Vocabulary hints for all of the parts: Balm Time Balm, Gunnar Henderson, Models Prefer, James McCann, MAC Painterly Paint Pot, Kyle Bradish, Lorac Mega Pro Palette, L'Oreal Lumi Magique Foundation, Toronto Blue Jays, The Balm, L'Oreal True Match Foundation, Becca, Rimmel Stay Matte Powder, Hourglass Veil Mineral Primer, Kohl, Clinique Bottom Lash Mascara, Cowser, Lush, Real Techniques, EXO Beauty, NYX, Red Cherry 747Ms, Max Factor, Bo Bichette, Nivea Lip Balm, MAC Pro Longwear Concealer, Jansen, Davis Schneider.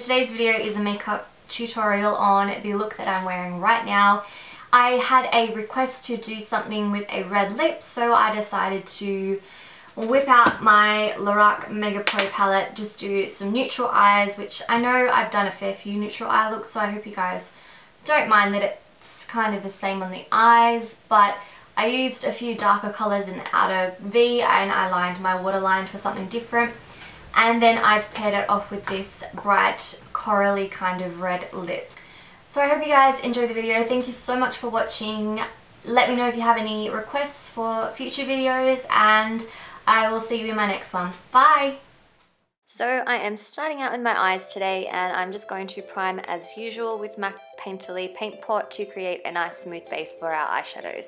today's video is a makeup tutorial on the look that I'm wearing right now. I had a request to do something with a red lip, so I decided to whip out my Lorac Mega Pro palette, just do some neutral eyes, which I know I've done a fair few neutral eye looks, so I hope you guys don't mind that it's kind of the same on the eyes, but I used a few darker colours in the outer V and I lined my waterline for something different. And then I've paired it off with this bright corally kind of red lip. So I hope you guys enjoyed the video. Thank you so much for watching. Let me know if you have any requests for future videos and I will see you in my next one. Bye! So I am starting out with my eyes today and I'm just going to prime as usual with MAC Painterly Paint Pot to create a nice smooth base for our eyeshadows.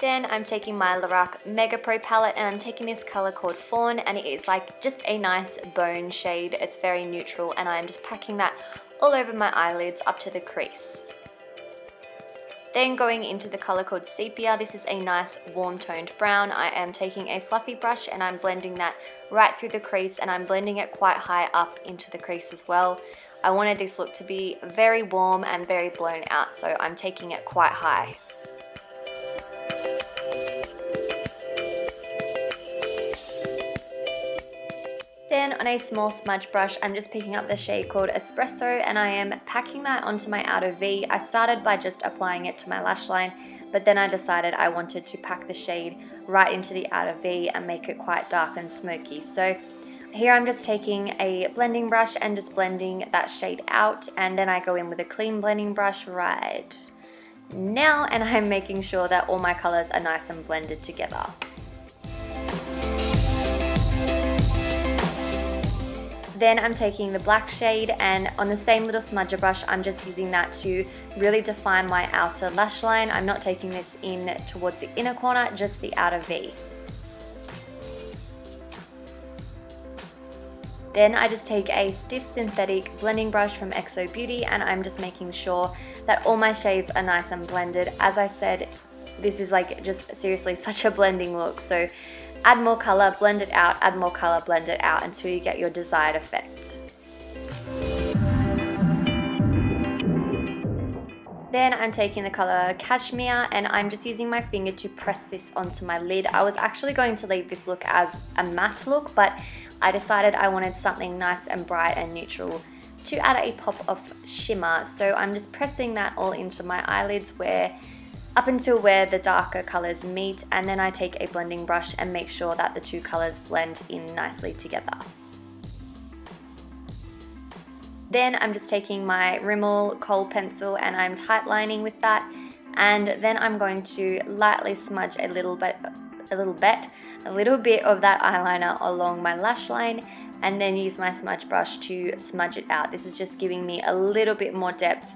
Then I'm taking my Lorac Mega Pro palette and I'm taking this color called Fawn, and it is like just a nice bone shade. It's very neutral and I'm just packing that all over my eyelids up to the crease. Then going into the color called Sepia, this is a nice warm toned brown. I am taking a fluffy brush and I'm blending that right through the crease, and I'm blending it quite high up into the crease as well. I wanted this look to be very warm and very blown out, so I'm taking it quite high. Then on a small smudge brush, I'm just picking up the shade called Espresso and I am packing that onto my outer V. I started by just applying it to my lash line, but then I decided I wanted to pack the shade right into the outer V and make it quite dark and smoky. So here I'm just taking a blending brush and just blending that shade out, and then I go in with a clean blending brush right now and I'm making sure that all my colors are nice and blended together. Then I'm taking the black shade and on the same little smudger brush, I'm just using that to really define my outer lash line. I'm not taking this in towards the inner corner, just the outer V. Then I just take a stiff synthetic blending brush from EXO Beauty and I'm just making sure that all my shades are nice and blended. As I said, this is like just seriously such a blending look. So add more color, blend it out, add more color, blend it out until you get your desired effect. Then I'm taking the color Cashmere and I'm just using my finger to press this onto my lid. I was actually going to leave this look as a matte look, but I decided I wanted something nice and bright and neutral to add a pop of shimmer. So I'm just pressing that all into my eyelids up until where the darker colors meet, and then I take a blending brush and make sure that the two colors blend in nicely together. Then I'm just taking my Rimmel Kohl pencil and I'm tightlining with that, and then I'm going to lightly smudge a little bit of that eyeliner along my lash line and then use my smudge brush to smudge it out. This is just giving me a little bit more depth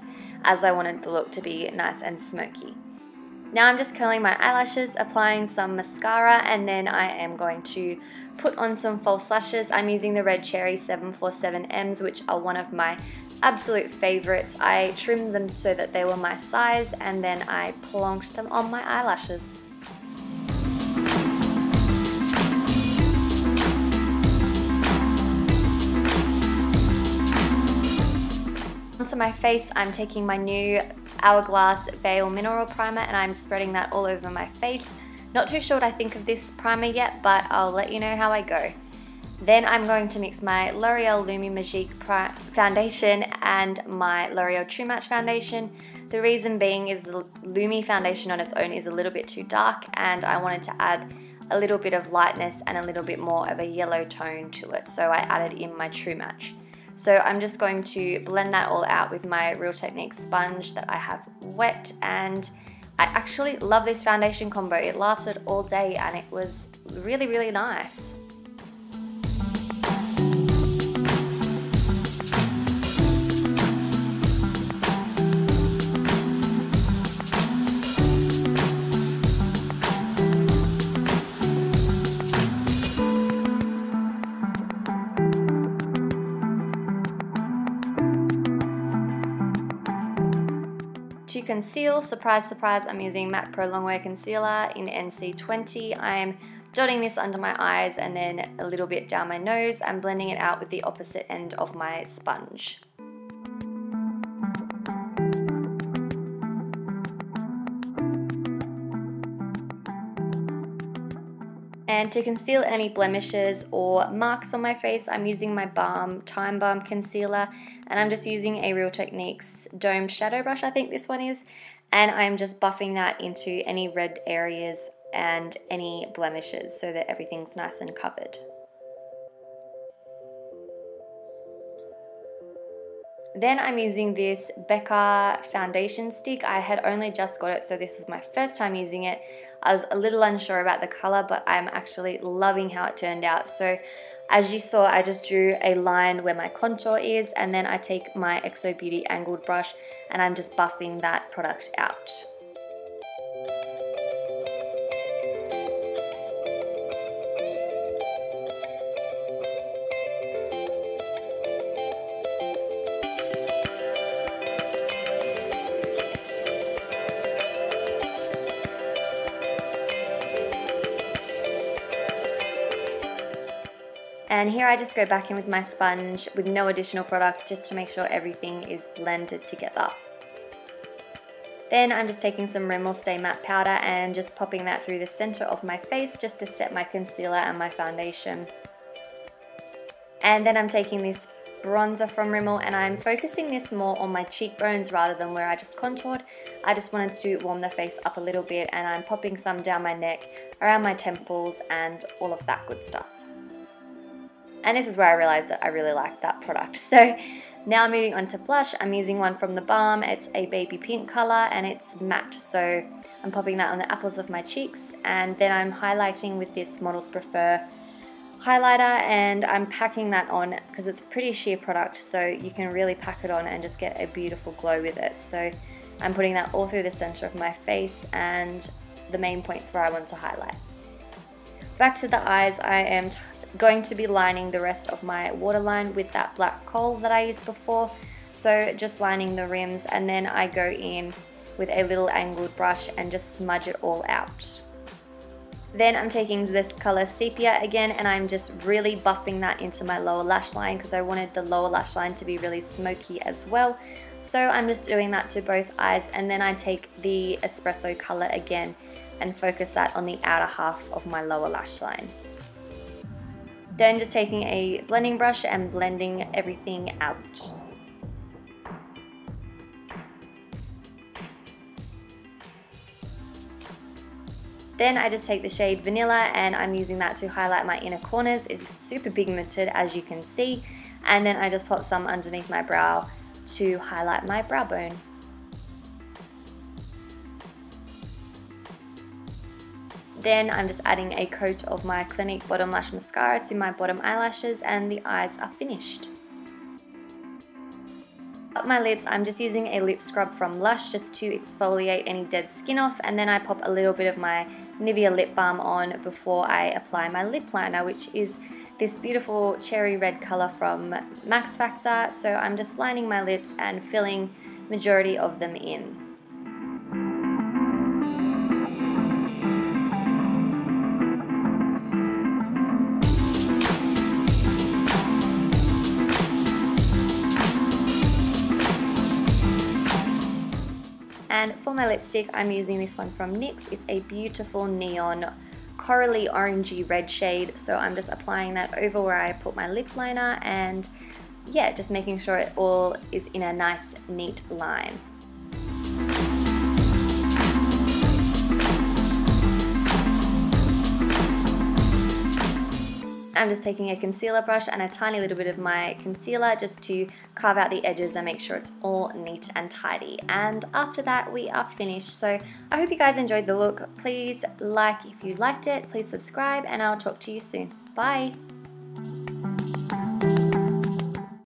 as I wanted the look to be nice and smoky. Now I'm just curling my eyelashes, applying some mascara, and then I am going to put on some false lashes. I'm using the Red Cherry 747Ms, which are one of my absolute favorites. I trimmed them so that they were my size, and then I plonked them on my eyelashes. Onto my face, I'm taking my new Hourglass Veil Mineral Primer and I'm spreading that all over my face. Not too sure what I think of this primer yet, but I'll let you know how I go. Then I'm going to mix my L'Oreal Lumi Magique Foundation and my L'Oreal True Match Foundation. The reason being is the Lumi Foundation on its own is a little bit too dark and I wanted to add a little bit of lightness and a little bit more of a yellow tone to it, so I added in my True Match. So I'm just going to blend that all out with my Real Techniques sponge that I have wet, and I actually love this foundation combo. It lasted all day and it was really, really nice. conceal, surprise, surprise, I'm using MAC Pro Longwear Concealer in NC20. I'm dotting this under my eyes and then a little bit down my nose. I'm blending it out with the opposite end of my sponge. And to conceal any blemishes or marks on my face, I'm using my Balm Time Balm Concealer, and I'm just using a Real Techniques Domed Shadow Brush, I think this one is, and I'm just buffing that into any red areas and any blemishes so that everything's nice and covered. Then I'm using this Becca foundation stick. I had only just got it, so this is my first time using it. I was a little unsure about the color, but I'm actually loving how it turned out. So as you saw, I just drew a line where my contour is, and then I take my EXO Beauty angled brush and I'm just buffing that product out. And here I just go back in with my sponge with no additional product, just to make sure everything is blended together. Then I'm just taking some Rimmel Stay Matte Powder and just popping that through the center of my face just to set my concealer and my foundation. And then I'm taking this bronzer from Rimmel and I'm focusing this more on my cheekbones rather than where I just contoured. I just wanted to warm the face up a little bit, and I'm popping some down my neck, around my temples, and all of that good stuff. And this is where I realized that I really liked that product. So now moving on to blush, I'm using one from The Balm. It's a baby pink color and it's matte. So I'm popping that on the apples of my cheeks, and then I'm highlighting with this Models Prefer highlighter, and I'm packing that on because it's a pretty sheer product. So you can really pack it on and just get a beautiful glow with it. So I'm putting that all through the center of my face and the main points where I want to highlight. Back to the eyes, I am going to be lining the rest of my waterline with that black coal that I used before, so just lining the rims, and then I go in with a little angled brush and just smudge it all out. Then I'm taking this color sepia again and I'm just really buffing that into my lower lash line because I wanted the lower lash line to be really smoky as well, so I'm just doing that to both eyes, and then I take the espresso color again and focus that on the outer half of my lower lash line. Then just taking a blending brush and blending everything out. Then I just take the shade Vanilla and I'm using that to highlight my inner corners. It's super pigmented, as you can see. And then I just pop some underneath my brow to highlight my brow bone. Then I'm just adding a coat of my Clinique Bottom Lash Mascara to my bottom eyelashes, and the eyes are finished. Up my lips, I'm just using a lip scrub from Lush just to exfoliate any dead skin off, and then I pop a little bit of my Nivea Lip Balm on before I apply my lip liner, which is this beautiful cherry red color from Max Factor. So I'm just lining my lips and filling majority of them in. And for my lipstick, I'm using this one from NYX. It's a beautiful neon corally orangey red shade, so I'm just applying that over where I put my lip liner, and yeah, just making sure it all is in a nice neat line. I'm just taking a concealer brush and a tiny little bit of my concealer just to carve out the edges and make sure it's all neat and tidy. And after that, we are finished. So I hope you guys enjoyed the look. Please like if you liked it. Please subscribe, and I'll talk to you soon. Bye.